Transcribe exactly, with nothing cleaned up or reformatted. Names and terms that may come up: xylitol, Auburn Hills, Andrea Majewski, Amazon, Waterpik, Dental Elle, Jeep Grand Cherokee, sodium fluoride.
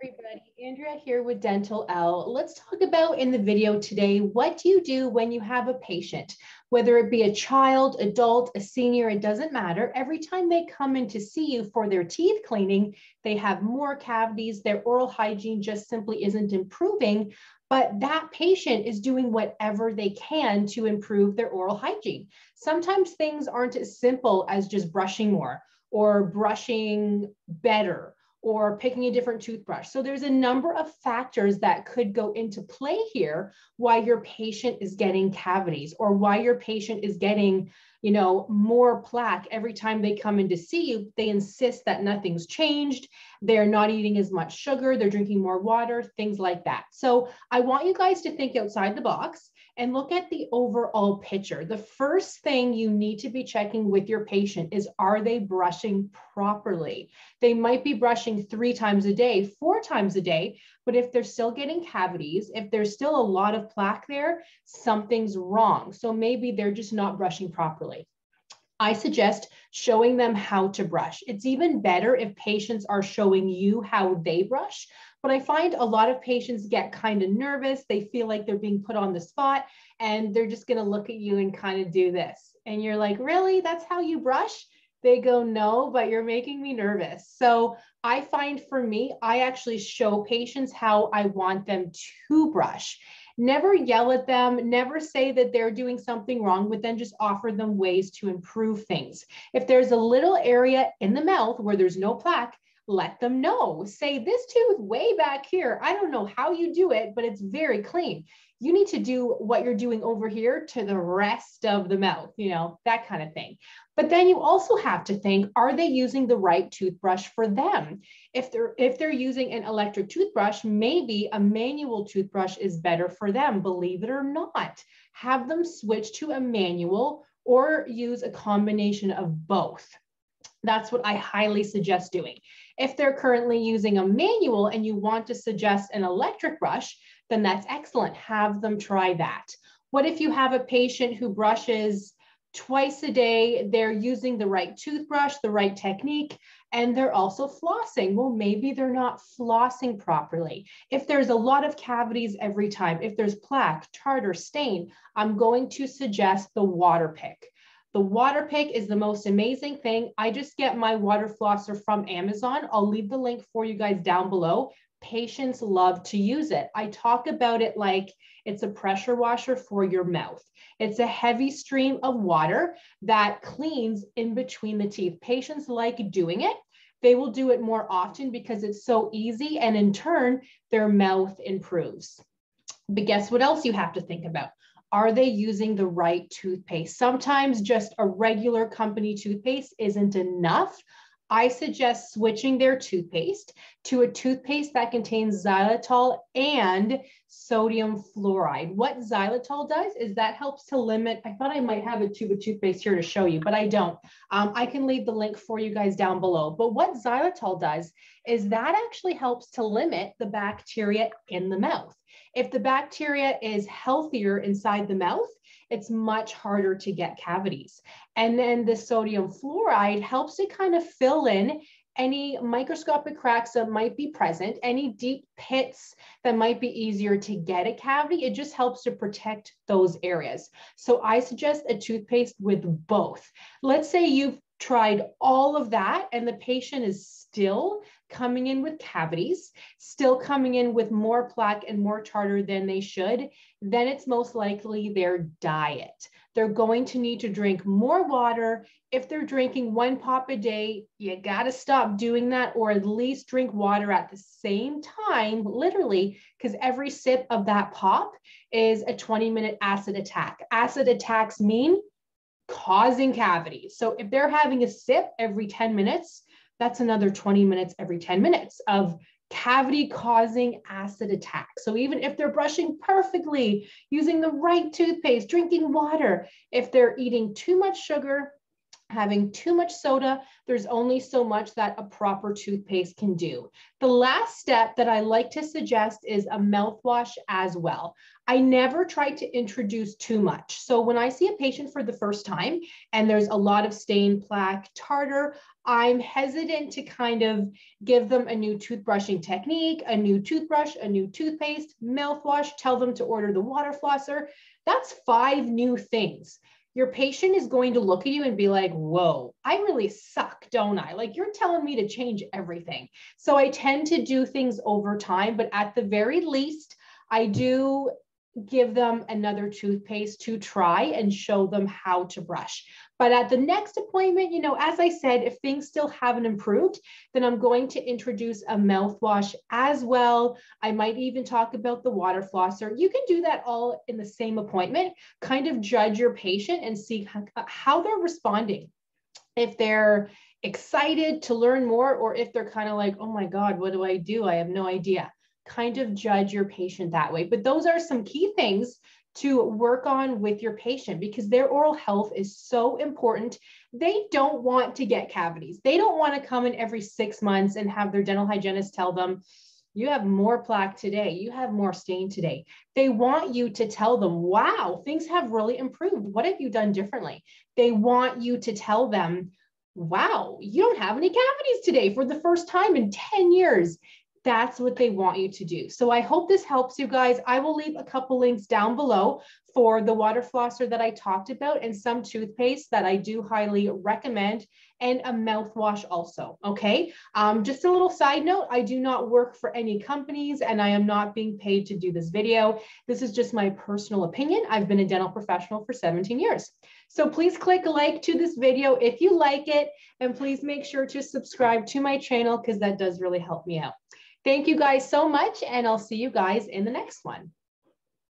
everybody, Andrea here with Dental Elle. Let's talk about in the video today, what do you do when you have a patient, whether it be a child, adult, a senior, it doesn't matter. Every time they come in to see you for their teeth cleaning, they have more cavities, their oral hygiene just simply isn't improving, but that patient is doing whatever they can to improve their oral hygiene. Sometimes things aren't as simple as just brushing more or brushing better, or picking a different toothbrush. So there's a number of factors that could go into play here why your patient is getting cavities or why your patient is getting, you know, more plaque every time they come in to see you. They insist that nothing's changed. They're not eating as much sugar. They're drinking more water, things like that. So I want you guys to think outside the box and look at the overall picture. The first thing you need to be checking with your patient is, are they brushing properly? They might be brushing three times a day, four times a day, but if they're still getting cavities, if there's still a lot of plaque there, something's wrong. So maybe they're just not brushing properly. I suggest showing them how to brush. It's even better if patients are showing you how they brush, but I find a lot of patients get kind of nervous. They feel like they're being put on the spot and they're just going to look at you and kind of do this. And you're like, really? That's how you brush? They go, no, but you're making me nervous. So I find for me, I actually show patients how I want them to brush. Never yell at them, never say that they're doing something wrong, but then just offer them ways to improve things. If there's a little area in the mouth where there's no plaque, let them know. Say, this tooth way back here, I don't know how you do it, but it's very clean. You need to do what you're doing over here to the rest of the mouth, you know, that kind of thing. But then you also have to think, are they using the right toothbrush for them? If they're, if they're using an electric toothbrush, maybe a manual toothbrush is better for them, believe it or not. Have them switch to a manual or use a combination of both. That's what I highly suggest doing. If they're currently using a manual and you want to suggest an electric brush, then that's excellent. Have them try that. What if you have a patient who brushes twice a day, they're using the right toothbrush, the right technique, and they're also flossing? Well, maybe they're not flossing properly. If there's a lot of cavities every time, if there's plaque, tartar, stain, I'm going to suggest the Waterpik. The Waterpik is the most amazing thing. I just get my water flosser from Amazon. I'll leave the link for you guys down below. Patients love to use it. I talk about it like it's a pressure washer for your mouth. It's a heavy stream of water that cleans in between the teeth. Patients like doing it. They will do it more often because it's so easy, and in turn, their mouth improves. But guess what else you have to think about? Are they using the right toothpaste? Sometimes just a regular company toothpaste isn't enough. I suggest switching their toothpaste to a toothpaste that contains xylitol and sodium fluoride. What xylitol does is that helps to limit, I thought I might have a tube of toothpaste here to show you, but I don't. Um, I can leave the link for you guys down below. But what xylitol does is that actually helps to limit the bacteria in the mouth. If the bacteria is healthier inside the mouth, it's much harder to get cavities. And then the sodium fluoride helps to kind of fill in any microscopic cracks that might be present, any deep pits that might be easier to get a cavity. It just helps to protect those areas. So I suggest a toothpaste with both. Let's say you've tried all of that and the patient is still coming in with cavities, still coming in with more plaque and more tartar than they should, then it's most likely their diet. They're going to need to drink more water. If they're drinking one pop a day, you gotta stop doing that, or at least drink water at the same time, literally, because every sip of that pop is a twenty minute acid attack. Acid attacks mean causing cavities. So if they're having a sip every ten minutes, that's another twenty minutes every ten minutes of cavity causing acid attack. So even if they're brushing perfectly, using the right toothpaste, drinking water, if they're eating too much sugar, having too much soda, there's only so much that a proper toothpaste can do. The last step that I like to suggest is a mouthwash as well. I never try to introduce too much. So when I see a patient for the first time and there's a lot of stain, plaque, tartar, I'm hesitant to kind of give them a new toothbrushing technique, a new toothbrush, a new toothpaste, mouthwash, tell them to order the water flosser. That's five new things. Your patient is going to look at you and be like, whoa, I really suck, don't I? Like, you're telling me to change everything. So I tend to do things over time, but at the very least, I do give them another toothpaste to try and show them how to brush. But at the next appointment, you know, as I said, if things still haven't improved, then I'm going to introduce a mouthwash as well. I might even talk about the water flosser. You can do that all in the same appointment, kind of judge your patient and see how they're responding. If they're excited to learn more, or if they're kind of like, oh my God, what do I do? I have no idea. Kind of judge your patient that way. But those are some key things to work on with your patient, because their oral health is so important. They don't want to get cavities. They don't want to come in every six months and have their dental hygienist tell them, you have more plaque today, you have more stain today. They want you to tell them, wow, things have really improved. What have you done differently? They want you to tell them, wow, you don't have any cavities today for the first time in ten years. That's what they want you to do. So I hope this helps you guys. I will leave a couple links down below for the water flosser that I talked about and some toothpaste that I do highly recommend, and a mouthwash also, okay? Um, just a little side note, I do not work for any companies and I am not being paid to do this video. This is just my personal opinion. I've been a dental professional for seventeen years. So please click like to this video if you like it, and please make sure to subscribe to my channel because that does really help me out. Thank you guys so much, and I'll see you guys in the next one.